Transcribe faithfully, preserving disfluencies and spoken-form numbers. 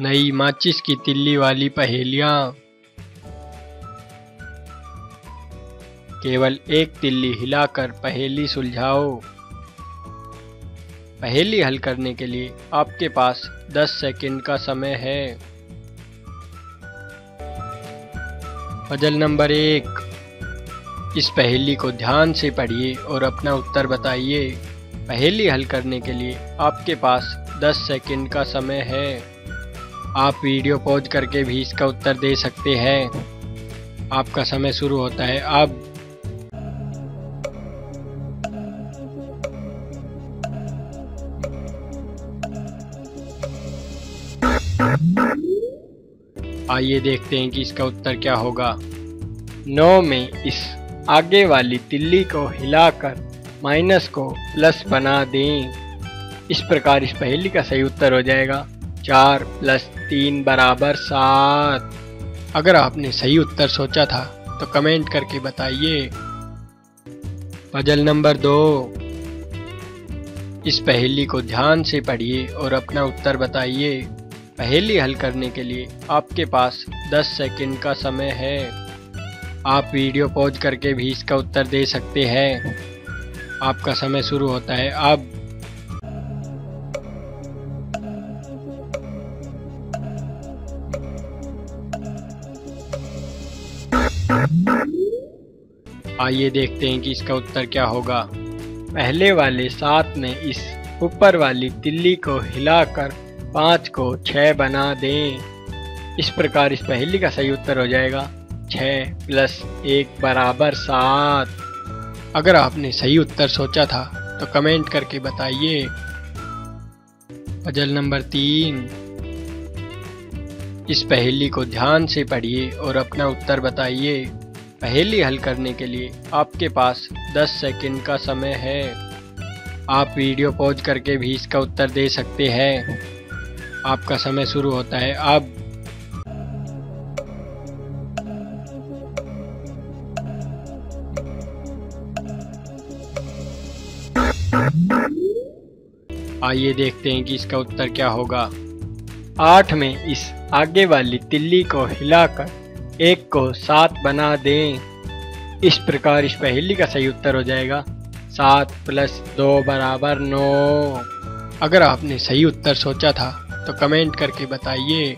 नई माचिस की तिल्ली वाली पहेलियां। केवल एक तिल्ली हिलाकर पहेली सुलझाओ। पहेली हल करने के लिए आपके पास दस सेकंड का समय है। पजल नंबर एक। इस पहेली को ध्यान से पढ़िए और अपना उत्तर बताइए। पहेली हल करने के लिए आपके पास दस सेकंड का समय है। आप वीडियो पॉज करके भी इसका उत्तर दे सकते हैं। आपका समय शुरू होता है अब। आइए देखते हैं कि इसका उत्तर क्या होगा। नौ में इस आगे वाली तिल्ली को हिलाकर माइनस को प्लस बना दें। इस प्रकार इस पहेली का सही उत्तर हो जाएगा चार प्लस तीन बराबर सात। अगर आपने सही उत्तर सोचा था तो कमेंट करके बताइए। पजल नंबर दो। इस पहेली को ध्यान से पढ़िए और अपना उत्तर बताइए। पहेली हल करने के लिए आपके पास दस सेकंड का समय है। आप वीडियो पॉज करके भी इसका उत्तर दे सकते हैं। आपका समय शुरू होता है अब। आइए देखते हैं कि इसका उत्तर क्या होगा। पहले वाले सात में इस ऊपर वाली तिल्ली को हिलाकर पाँच को छः बना दें। इस प्रकार इस पहेली का सही उत्तर हो जाएगा छः प्लस एक बराबर सात। अगर आपने सही उत्तर सोचा था तो कमेंट करके बताइए। पजल नंबर तीन। इस पहेली को ध्यान से पढ़िए और अपना उत्तर बताइए। पहेली हल करने के लिए आपके पास दस सेकंड का समय है। आप वीडियो पॉज करके भी इसका उत्तर दे सकते हैं। आपका समय शुरू होता है अब। आइए देखते हैं कि इसका उत्तर क्या होगा। आठ में इस आगे वाली तिल्ली को हिलाकर एक को सात बना दें। इस प्रकार इस पहेली का सही उत्तर हो जाएगा सात प्लस दो बराबर नौ। अगर आपने सही उत्तर सोचा था तो कमेंट करके बताइए।